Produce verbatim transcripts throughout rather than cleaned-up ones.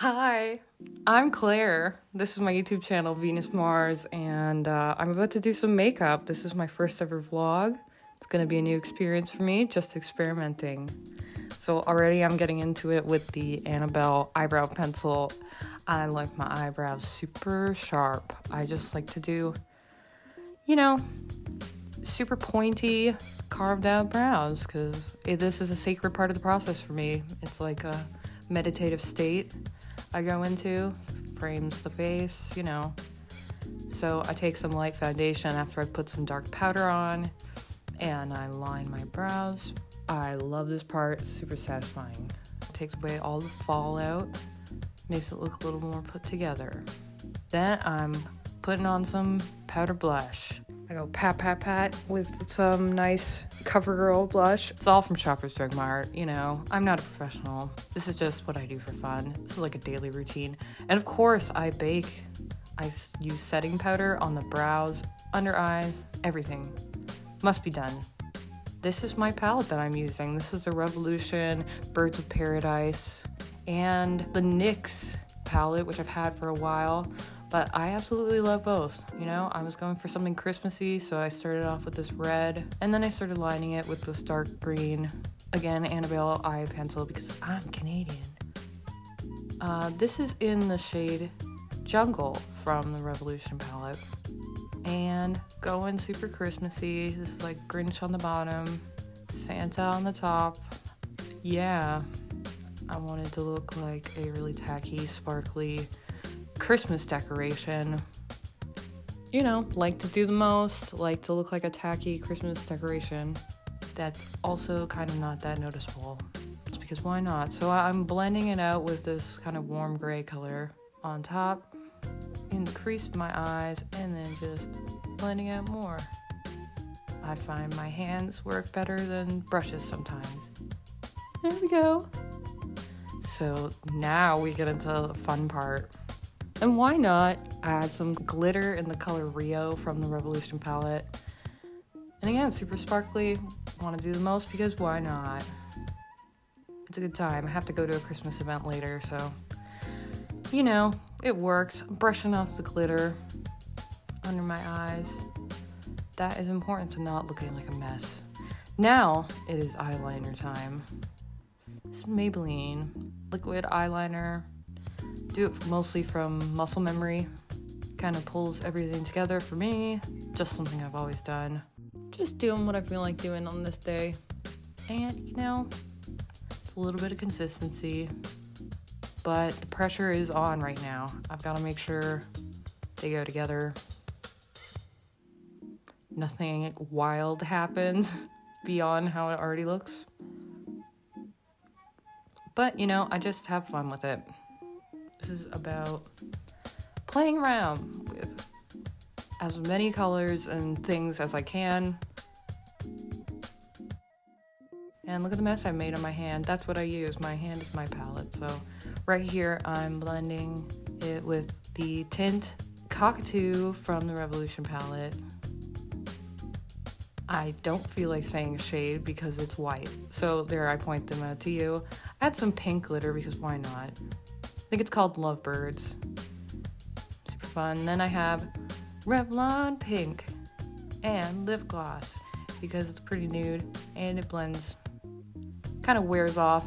Hi, I'm Claire. This is my YouTube channel, Venus Mars, and uh, I'm about to do some makeup. This is my first ever vlog. It's gonna be a new experience for me, just experimenting. So already I'm getting into it with the Annabelle eyebrow pencil. I like my eyebrows super sharp. I just like to do, you know, super pointy, carved out brows, because this is a sacred part of the process for me. It's like a meditative state I go into, frames the face, you know. So I take some light foundation after I put some dark powder on, and I line my brows. I love this part, it's super satisfying. It takes away all the fallout, makes it look a little more put together. Then I'm putting on some powder blush. I go pat, pat, pat with some nice CoverGirl blush. It's all from Shoppers Drug Mart, you know. I'm not a professional. This is just what I do for fun. This is like a daily routine. And of course, I bake. I use setting powder on the brows, under eyes, everything. Must be done. This is my palette that I'm using. This is the Revolution, Birds of Paradise, and the NYX palette, which I've had for a while. But I absolutely love both, you know? I was going for something Christmassy, so I started off with this red, and then I started lining it with this dark green. Again, Annabelle eye pencil, because I'm Canadian. Uh, this is in the shade Jungle from the Revolution palette. And going super Christmassy, this is like Grinch on the bottom, Santa on the top. Yeah, I wanted to look like a really tacky, sparkly Christmas decoration, you know, like to do the most, like to look like a tacky Christmas decoration that's also kind of not that noticeable, just because why not? So I'm blending it out with this kind of warm gray color on top, increase my eyes, and then just blending out more. I find my hands work better than brushes sometimes. There we go. So now we get into the fun part. And why not add some glitter in the color Rio from the Revolution palette. And again, super sparkly, want to do the most because why not? It's a good time. I have to go to a Christmas event later, so, you know, it works. I'm brushing off the glitter under my eyes. That is important to not looking like a mess. Now it is eyeliner time. This is Maybelline liquid eyeliner. Do it mostly from muscle memory. Kind of pulls everything together for me. Just something I've always done. Just doing what I feel like doing on this day. And, you know, it's a little bit of consistency. But the pressure is on right now. I've got to make sure they go together. Nothing wild happens beyond how it already looks. But, you know, I just have fun with it. This is about playing around with as many colors and things as I can. And look at the mess I made on my hand. That's what I use. My hand is my palette. So right here, I'm blending it with the tint Cockatoo from the Revolution palette. I don't feel like saying shade because it's white. So there, I point them out to you. Add some pink glitter because why not? I think it's called Lovebirds. Super fun. Then I have Revlon Pink and lip gloss because it's pretty nude and it blends, kind of wears off,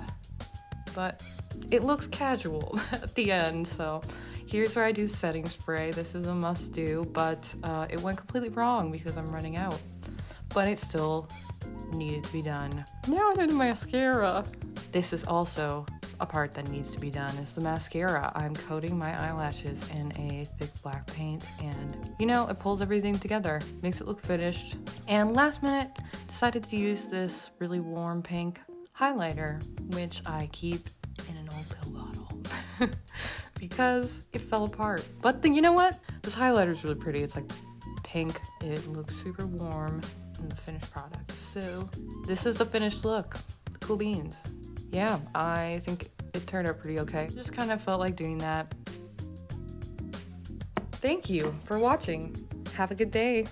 but it looks casual at the end. So here's where I do setting spray. This is a must do, but uh, it went completely wrong because I'm running out, but it still needed to be done. Now I did mascara. This is also a part that needs to be done is the mascara. I'm coating my eyelashes in a thick black paint and, you know, it pulls everything together, makes it look finished. And last minute, decided to use this really warm pink highlighter, which I keep in an old pill bottle because it fell apart. But then, you know what? This highlighter is really pretty. It's like pink. It looks super warm in the finished product. So this is the finished look. Cool beans. Yeah, I think it turned out pretty okay. Just kind of felt like doing that. Thank you for watching. Have a good day.